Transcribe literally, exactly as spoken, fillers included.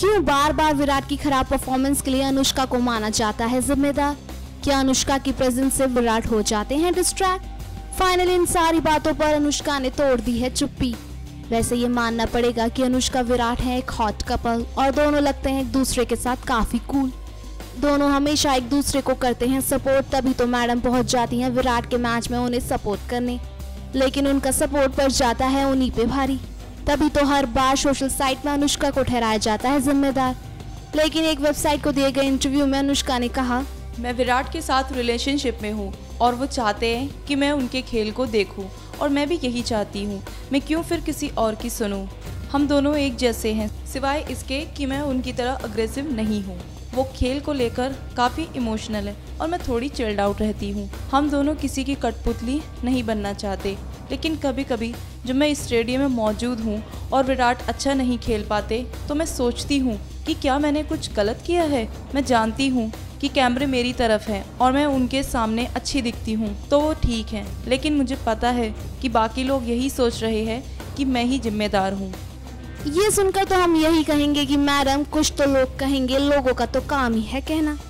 क्यों बार बार विराट की खराब परफॉर्मेंस के लिए अनुष्का को माना जाता है जिम्मेदार? क्या अनुष्का की प्रेजेंस से विराट हो जाते हैं डिस्ट्रैक्ट? फाइनली इन सारी बातों पर अनुष्का ने तोड़ दी है चुप्पी। वैसे ये मानना पड़ेगा कि अनुष्का विराट हैं एक हॉट कपल और दोनों लगते हैं एक दूसरे के साथ काफी कूल। दोनों हमेशा एक दूसरे को करते हैं सपोर्ट, तभी तो मैडम पहुंच जाती हैं विराट के मैच में उन्हें सपोर्ट करने, लेकिन उनका सपोर्ट पर जाता है उन्हीं पे भारी। तभी तो हर बार सोशल साइट में अनुष्का को ठहराया जाता है जिम्मेदार। लेकिन एक वेबसाइट को दिए गए इंटरव्यू में अनुष्का ने कहा, मैं विराट के साथ रिलेशनशिप में हूँ और वो चाहते हैं कि मैं उनके खेल को देखूँ और मैं भी यही चाहती हूँ। मैं क्यों फिर किसी और की सुनूँ? हम दोनों एक जैसे हैं, सिवाय इसके कि मैं उनकी तरह अग्रेसिव नहीं हूँ। वो खेल को लेकर काफ़ी इमोशनल है और मैं थोड़ी चिल्ड आउट रहती हूँ। हम दोनों किसी की कठपुतली नहीं बनना चाहते, लेकिन कभी कभी जब मैं इस स्टेडियम में मौजूद हूँ और विराट अच्छा नहीं खेल पाते तो मैं सोचती हूँ कि क्या मैंने कुछ गलत किया है। मैं जानती हूँ कि कैमरे मेरी तरफ हैं और मैं उनके सामने अच्छी दिखती हूँ तो वो ठीक है, लेकिन मुझे पता है कि बाकी लोग यही सोच रहे हैं कि मैं ही जिम्मेदार हूँ। ये सुनकर तो हम यही कहेंगे कि मैडम कुछ तो लोग कहेंगे, लोगों का तो काम ही है कहना।